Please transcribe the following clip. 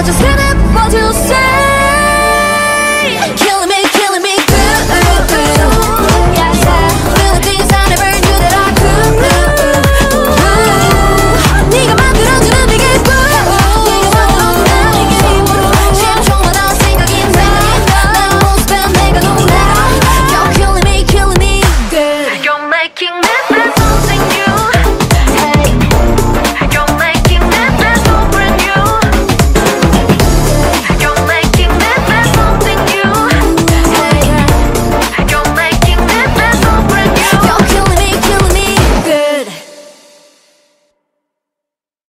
I just never